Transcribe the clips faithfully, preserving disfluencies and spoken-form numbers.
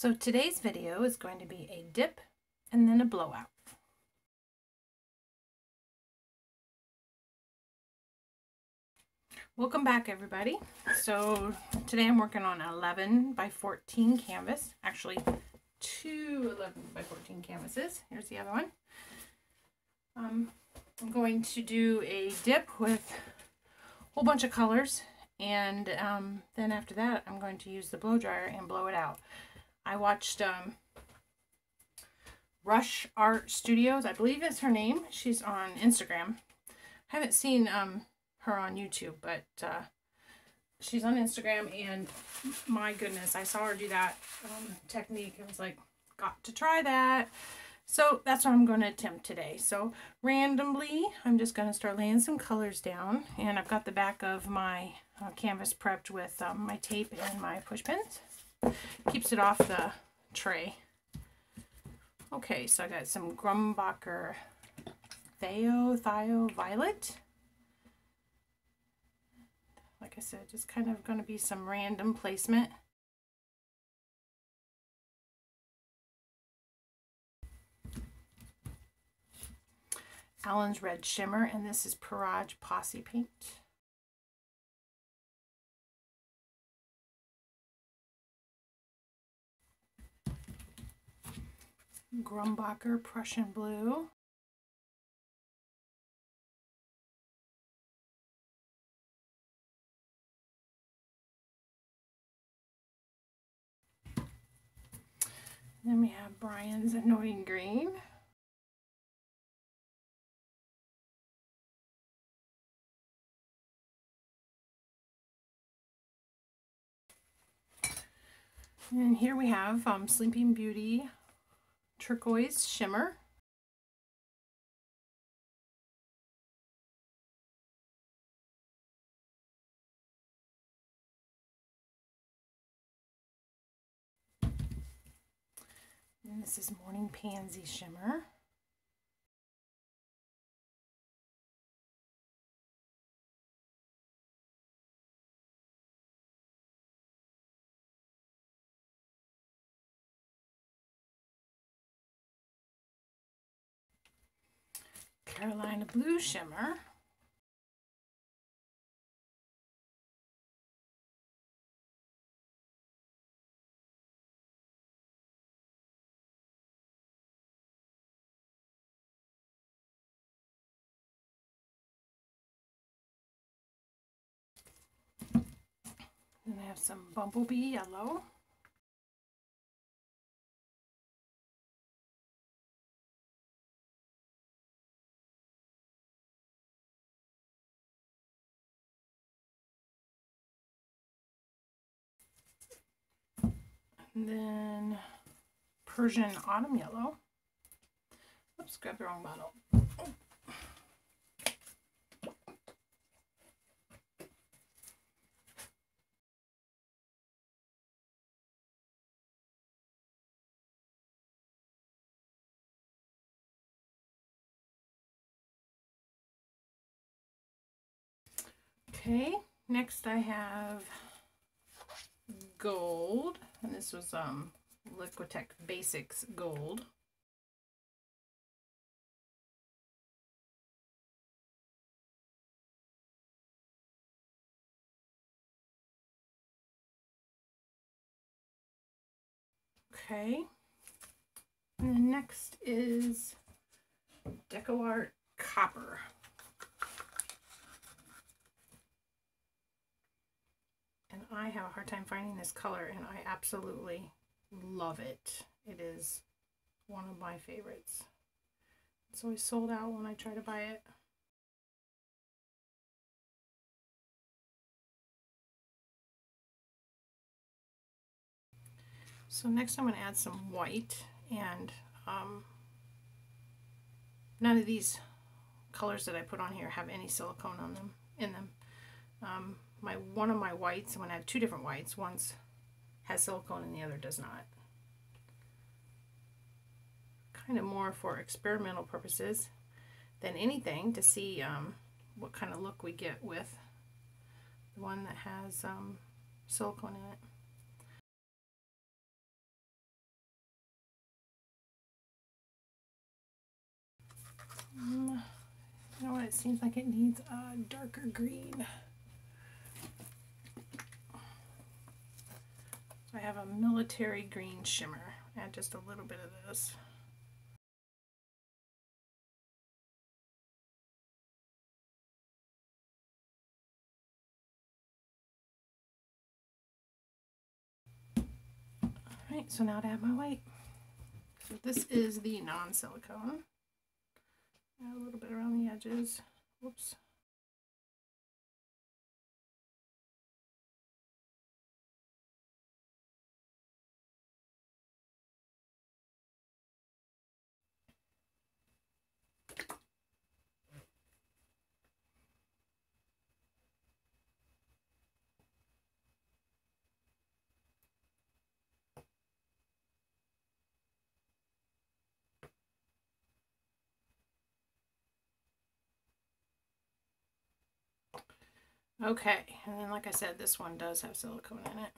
So today's video is going to be a dip and then a blowout. Welcome back, everybody. So today I'm working on eleven by fourteen canvas, actually two eleven by fourteen canvases. Here's the other one. Um, I'm going to do a dip with a whole bunch of colors, and um, then after that I'm going to use the blow dryer and blow it out. I watched um, Rush Art Studios, I believe is her name. She's on Instagram. I haven't seen um, her on YouTube, but uh, she's on Instagram, and my goodness, I saw her do that um, technique. I was like, got to try that. So that's what I'm going to attempt today. So randomly, I'm just going to start laying some colors down, and I've got the back of my uh, canvas prepped with um, my tape and my push pins. Keeps it off the tray. Okay, so I got some Grumbacher Theo Thio Violet. Like I said, just kind of going to be some random placement. Allen's Red Shimmer, and this is Parage Posse paint. Grumbacher Prussian Blue. And then we have Brian's Annoying Green. And here we have um, Sleeping Beauty Turquoise Shimmer. And this is Morning Pansy Shimmer. Carolina Blue Shimmer. And I have some Bumblebee Yellow. And then Persian Autumn Yellow. Oops, grabbed the wrong bottle. Okay, next I have gold, and this was um Liquitex Basics Gold. Okay, and the next is DecoArt Copper. And I have a hard time finding this color, and I absolutely love it. It is one of my favorites. It's always sold out when I try to buy it. So next I'm going to add some white, and um, none of these colors that I put on here have any silicone on them in them. Um, My one of my whites, I'm going to add two different whites. One's has silicone and the other does not. Kind of more for experimental purposes than anything, to see um, what kind of look we get with the one that has um, silicone in it. it seems like it needs a darker green. So I have a military green shimmer. Add just a little bit of this. Alright, so now to add my white. So this is the non-silicone. Add a little bit around the edges. Whoops. Okay, and then like I said, this one does have silicone in it.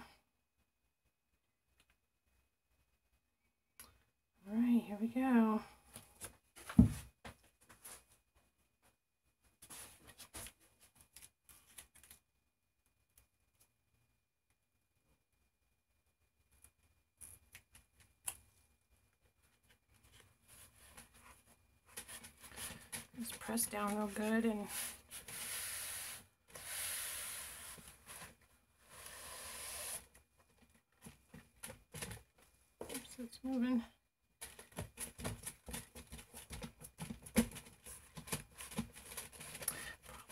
All right, here we go. Just press down real good and it's moving.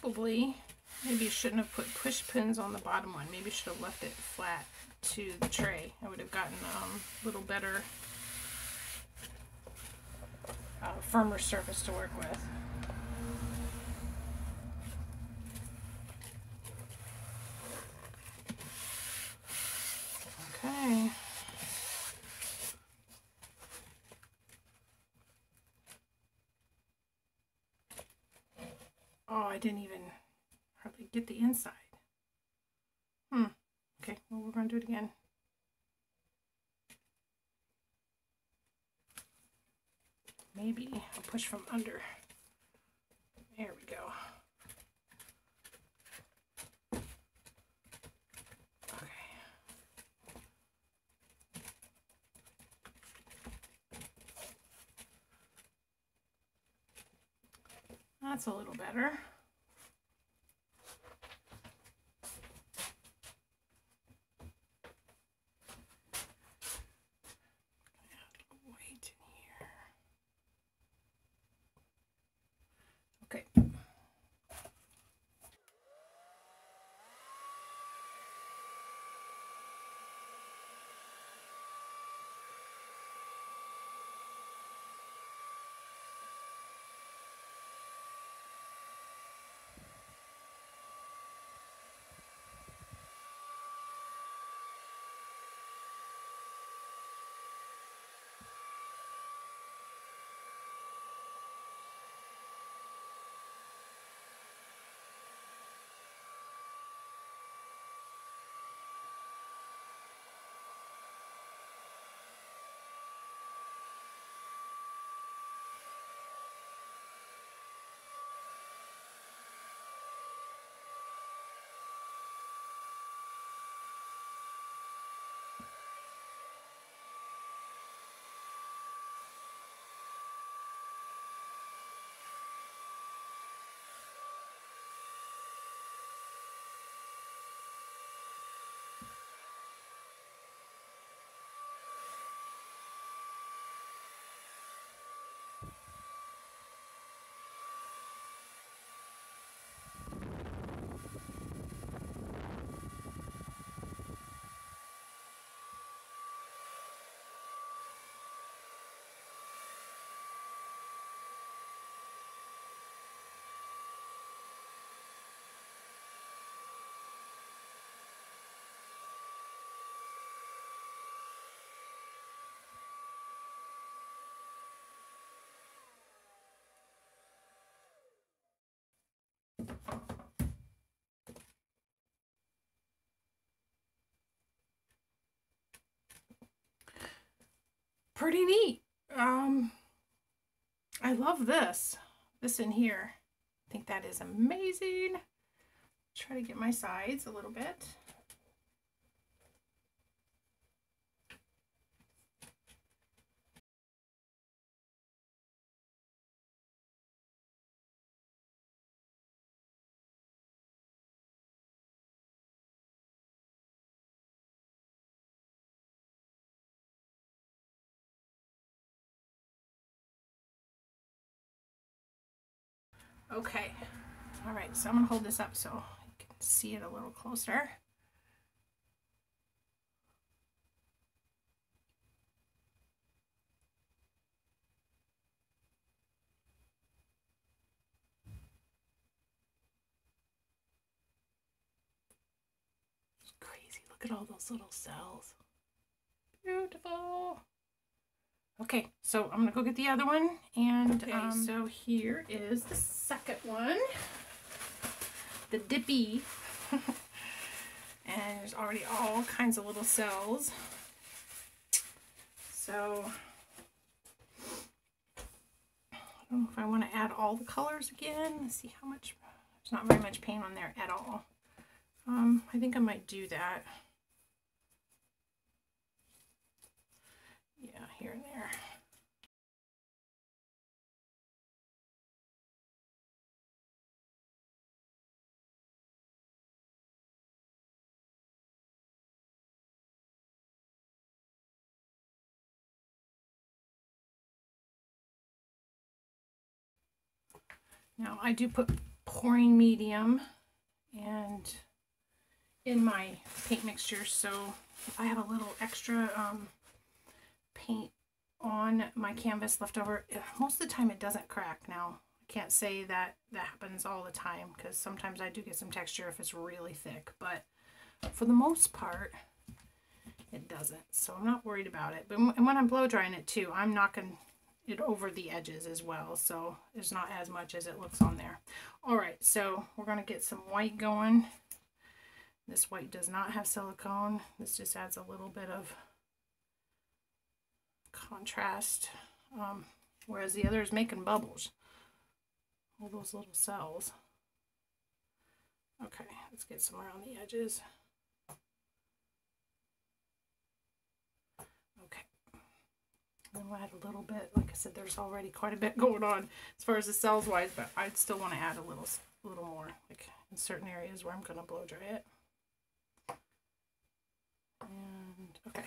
Probably, maybe I shouldn't have put push pins on the bottom one. Maybe I should have left it flat to the tray. I would have gotten um, a little better, uh, firmer surface to work with. I didn't even hardly get the inside. Hmm. Okay, well, we're going to do it again. Maybe I'll push from under. There we go. Okay. That's a little better. Pretty neat. Um, I love this, this in here. I think that is amazing. Try to get my sides a little bit. Okay, all right, so I'm gonna hold this up so you can see it a little closer. It's crazy, look at all those little cells. Beautiful. Okay, so I'm gonna go get the other one, and okay, um, so here is the second one, the dippy, and there's already all kinds of little cells. So I don't know if I want to add all the colors again. Let's see how much. There's not very much paint on there at all. Um, I think I might do that. Yeah, here and there. Now I do put pouring medium and in my paint mixture, so I have a little extra um, paint on my canvas left over. Most of the time it doesn't crack. Now I can't say that that happens all the time, because sometimes I do get some texture if it's really thick, but for the most part it doesn't, so I'm not worried about it. But and when I'm blow drying it too, I'm knocking it over the edges as well, so there's not as much as it looks on there. All right, so we're going to get some white going. This white does not have silicone. This just adds a little bit of contrast, um, whereas the other is making bubbles, all those little cells. Okay, let's get some around the edges. Okay, then we'll add a little bit. Like I said, there's already quite a bit going on as far as the cells wise, but I'd still want to add a little a little more, like in certain areas where I'm going to blow dry it. And okay,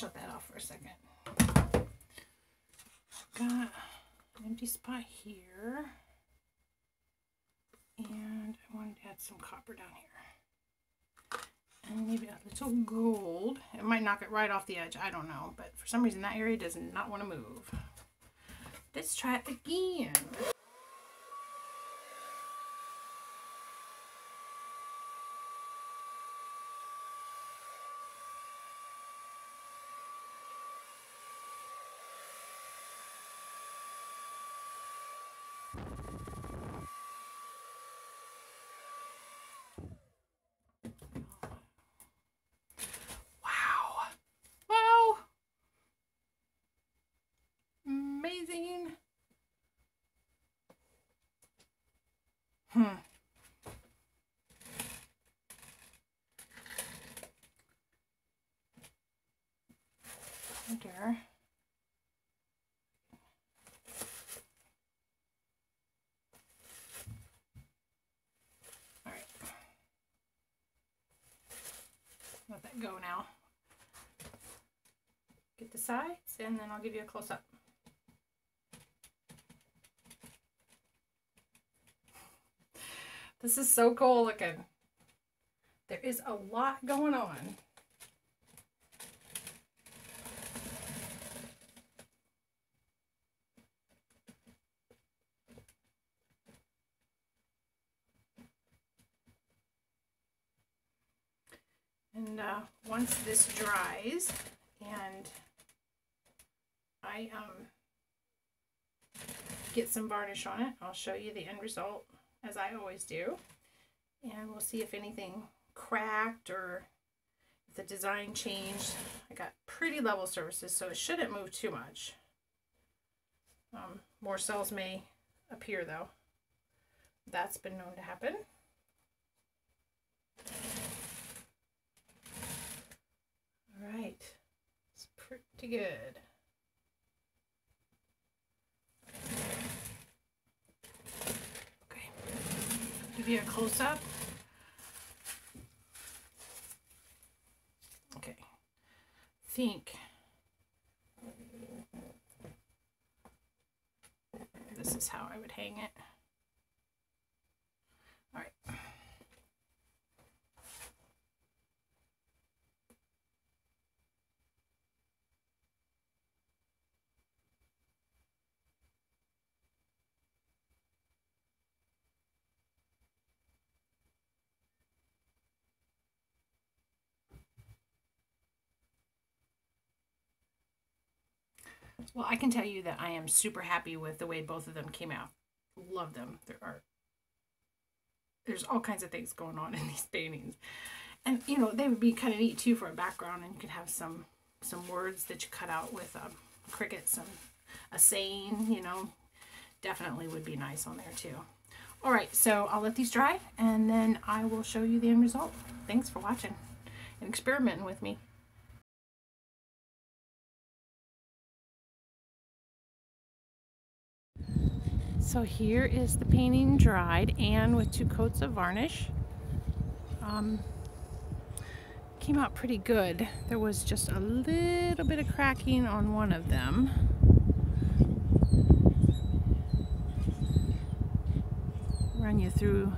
shut that off for a second. Got an empty spot here, and I wanted to add some copper down here, and maybe a little gold. It might knock it right off the edge, I don't know, but for some reason that area does not want to move. Let's try it again. Hmm. There. All right. Let that go now. Get the sides, and then I'll give you a close-up. This is so cool looking. There is a lot going on. And uh, once this dries, and I um, get some varnish on it, I'll show you the end result, as I always do, and we'll see if anything cracked or if the design changed. I got pretty level surfaces, so it shouldn't move too much. Um, more cells may appear though. That's been known to happen. All right, it's pretty good. Give you a close-up. Okay, think this is how I would hang it. All right. Well, I can tell you that I am super happy with the way both of them came out. Love them. There are, there's all kinds of things going on in these paintings. And, you know, they would be kind of neat, too, for a background. And you could have some some words that you cut out with um, Cricut, some, a saying, you know. Definitely would be nice on there, too. All right, so I'll let these dry, and then I will show you the end result. Thanks for watching and experimenting with me. So here is the painting dried and with two coats of varnish. Um, came out pretty good. There was just a little bit of cracking on one of them. Run you through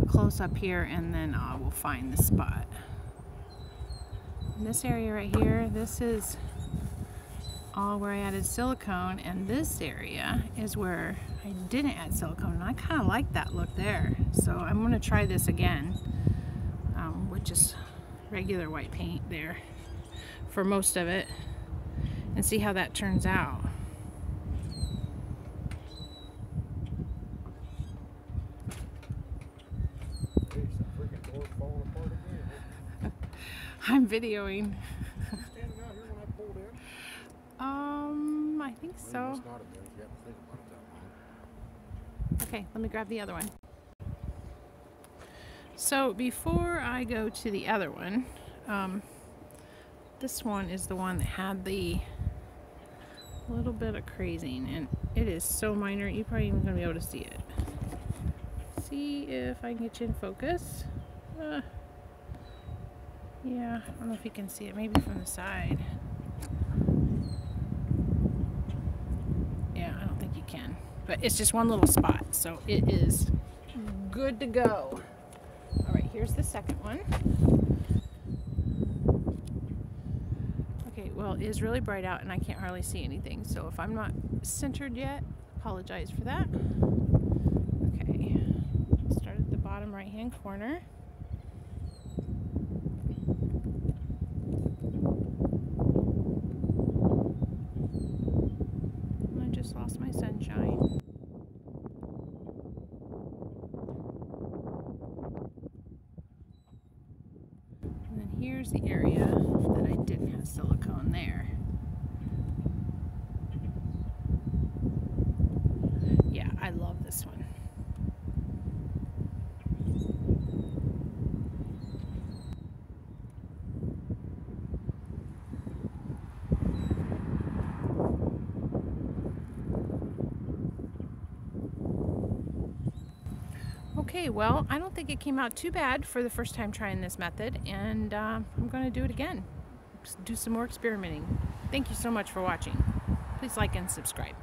a close-up here, and then I will find the spot. In this area right here, this is all where I added silicone, and this area is where I didn't add silicone, and I kind of like that look there. So I'm going to try this again um, with just regular white paint there for most of it and see how that turns out. I'm videoing. Um, I think so. Okay, let me grab the other one. So before I go to the other one, um, this one is the one that had the little bit of crazing, and it is so minor, you're probably even going to be able to see it. See if I can get you in focus. Uh, Yeah, I don't know if you can see it, maybe from the side. Yeah, I don't think you can. But it's just one little spot, so it is good to go. All right, here's the second one. Okay, well, it is really bright out and I can't hardly see anything, so if I'm not centered yet, apologize for that. Okay, start at the bottom right-hand corner. Okay, well, I don't think it came out too bad for the first time trying this method, and uh, I'm going to do it again. Just do some more experimenting. Thank you so much for watching. Please like and subscribe.